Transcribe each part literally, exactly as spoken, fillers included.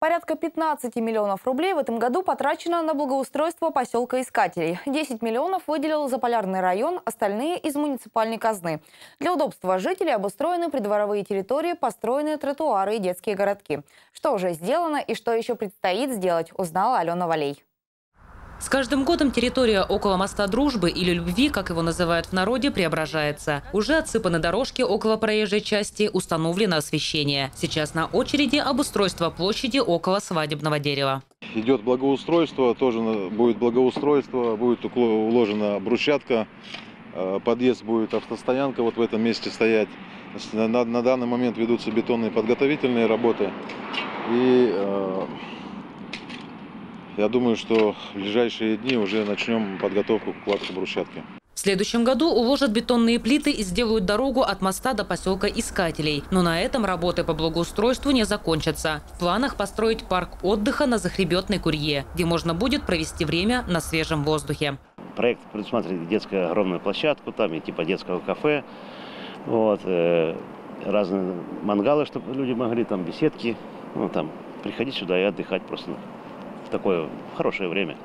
Порядка пятнадцати миллионов рублей в этом году потрачено на благоустройство поселка Искателей. десять миллионов выделил Заполярный район, остальные из муниципальной казны. Для удобства жителей обустроены придворовые территории, построены тротуары и детские городки. Что уже сделано и что еще предстоит сделать, узнала Алена Валей. С каждым годом территория около моста Дружбы или Любви, как его называют в народе, преображается. Уже отсыпаны дорожки около проезжей части, установлено освещение. Сейчас на очереди обустройство площади около свадебного дерева. Идет благоустройство, тоже будет благоустройство, будет уложена брусчатка, подъезд будет автостоянка вот в этом месте стоять. На, на данный момент ведутся бетонные подготовительные работы. И... Э, Я думаю, что в ближайшие дни уже начнем подготовку к укладке брусчатки. В следующем году уложат бетонные плиты и сделают дорогу от моста до поселка Искателей. Но на этом работы по благоустройству не закончатся. В планах построить парк отдыха на Захребетной Курье, где можно будет провести время на свежем воздухе. Проект предусматривает детскую огромную площадку, там и типа детского кафе, вот, э, разные мангалы, чтобы люди могли, там беседки. Ну, там, приходить сюда и отдыхать просто. В такое хорошее время.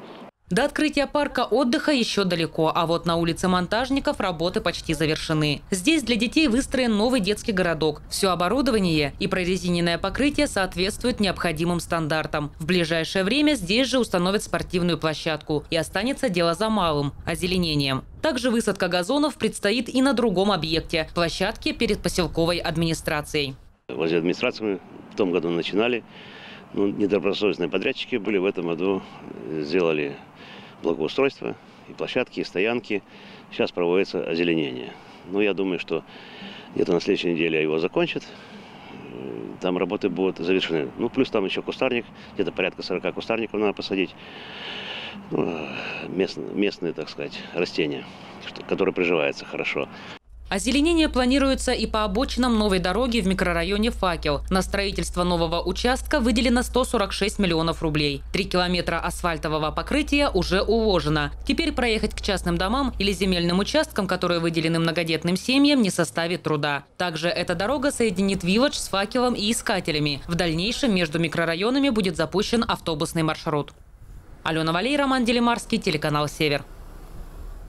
До открытия парка отдыха еще далеко, а вот на улице Монтажников работы почти завершены. Здесь для детей выстроен новый детский городок. Все оборудование и прорезиненное покрытие соответствует необходимым стандартам. В ближайшее время здесь же установят спортивную площадку, и останется дело за малым – озеленением. Также высадка газонов предстоит и на другом объекте – площадке перед поселковой администрацией. Возле администрации мы в том году начинали. Ну, недобросовестные подрядчики были, в этом году сделали благоустройство, и площадки, и стоянки. Сейчас проводится озеленение. Ну, я думаю, что где-то на следующей неделе его закончат. Там работы будут завершены. Ну, плюс там еще кустарник, где-то порядка сорока кустарников надо посадить. Ну, местные, местные, так сказать, растения, которые приживаются хорошо. Озеленение планируется и по обочинам новой дороги в микрорайоне Факел. На строительство нового участка выделено сто сорок шесть миллионов рублей. Три километра асфальтового покрытия уже уложено. Теперь проехать к частным домам или земельным участкам, которые выделены многодетным семьям, не составит труда. Также эта дорога соединит Виллэдж с Факелом и Искателями. В дальнейшем между микрорайонами будет запущен автобусный маршрут. Алена Валей, Роман Делимарский, телеканал Север.